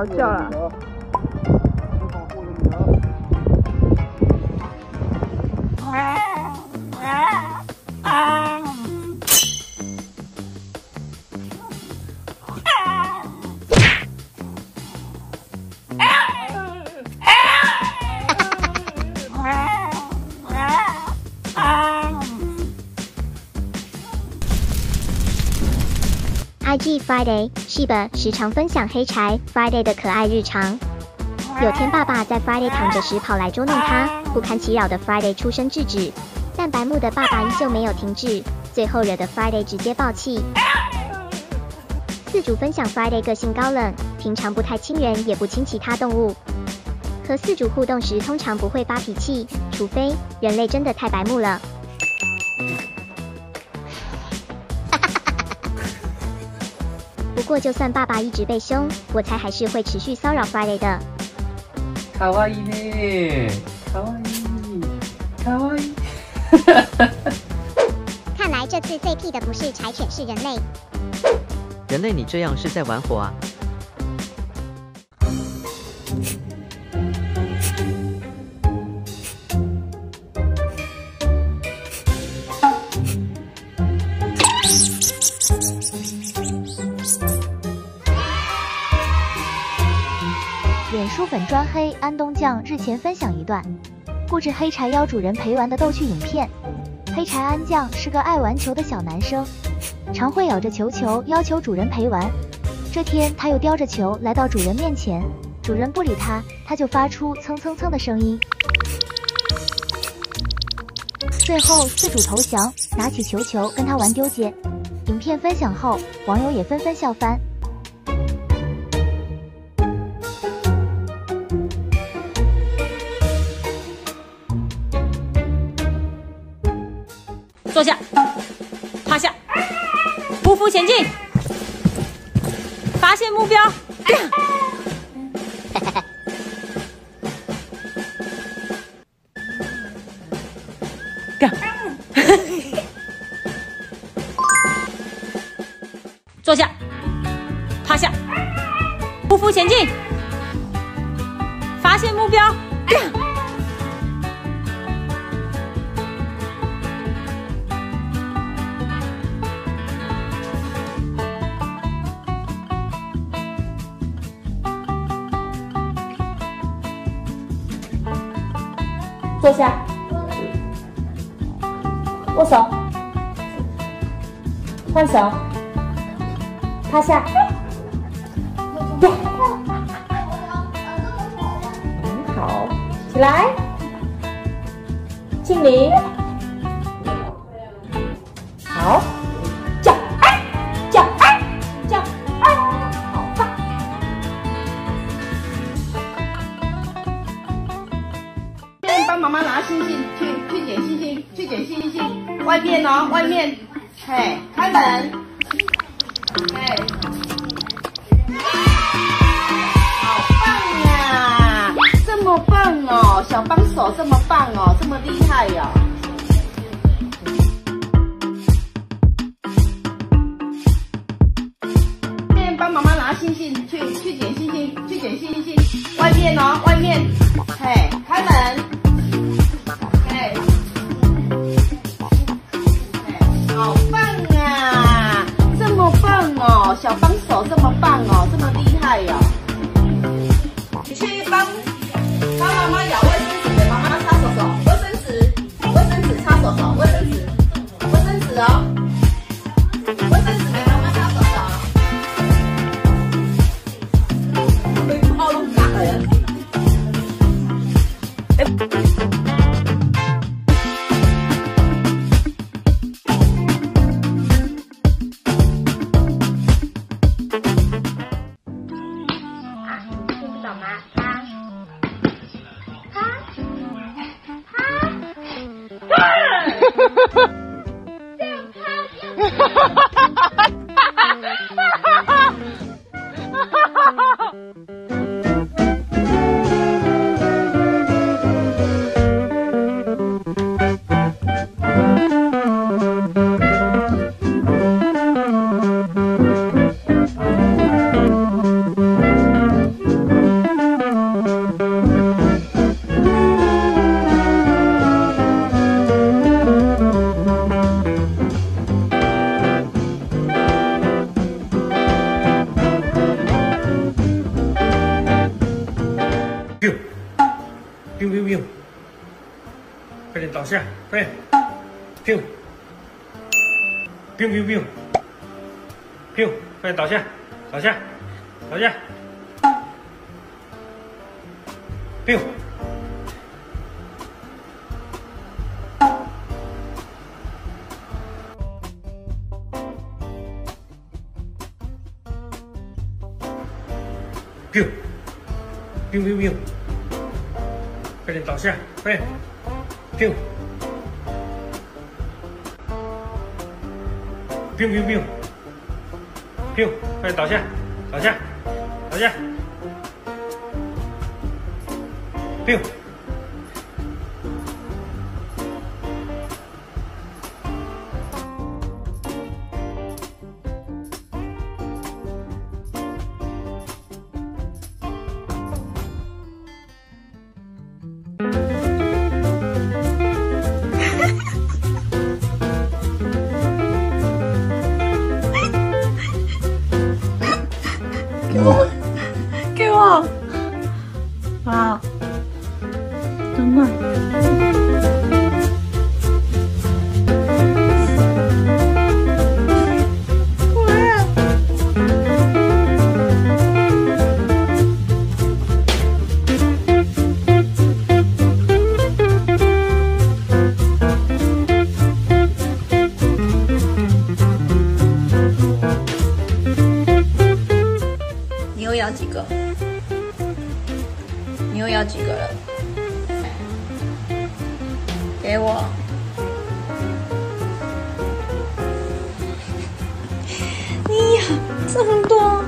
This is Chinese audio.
好笑了。IG Friday 是吧，时常分享黑柴 Friday 的可爱日常。有天爸爸在 Friday 躺着时跑来捉弄他，不堪其扰的 Friday 出声制止，但白目的爸爸依旧没有停止，最后惹得 Friday 直接爆气。饲主分享 Friday 个性高冷，平常不太亲人也不亲其他动物。和饲主互动时通常不会发脾气，除非人类真的太白目了。 不过，就算爸爸一直被凶，我猜还是会持续骚扰 Friday 的。可愛いね，可愛い，可愛い。看来这次最屁的不是柴犬，是人类。人类，你这样是在玩火啊！脸书粉专黑安东酱日前分享一段固执黑柴邀主人陪玩的逗趣影片。黑柴安酱是个爱玩球的小男生，常会咬着球要求主人陪玩。这天，他又叼着球来到主人面前，主人不理他，他就发出蹭蹭蹭的声音。最后，饲主投降，拿起球跟他玩丢接。影片分享后，网友也纷纷笑翻。坐下，趴下，匍匐前进，发现目标。干坐下，趴下，匍匐前进，发现目标。坐下，握手，换手，趴下，对，很好，起来，敬礼，好，叫哎，叫哎，叫哎，好棒。帮妈妈拿星星去捡星星，去捡星星。外面哦，外面，哎，开门，哎，好棒呀！这么棒哦，小帮手这么棒哦，这么厉害呀！帮妈妈拿星星去捡星星，去捡星星。外面哦，外面，哎，开门。 小帮手这么棒哦，这么厉害哦！你去帮妈妈咬卫生纸，妈妈擦手手，卫生纸擦手手，卫生纸哦，卫生纸给妈妈擦手手。被暴露打人！哎。biu biu biu biu， 快点倒下，快点 biu biu biu biu biu， 快点倒下，倒下，倒下 biu。 biu biu biu biu， 快点倒下，快点 biu biu biu biu biu， 快点倒下，倒下，倒下 biu给我！哇，真棒！你又要几个？ 你又要几个了？给我！你呀，这么多！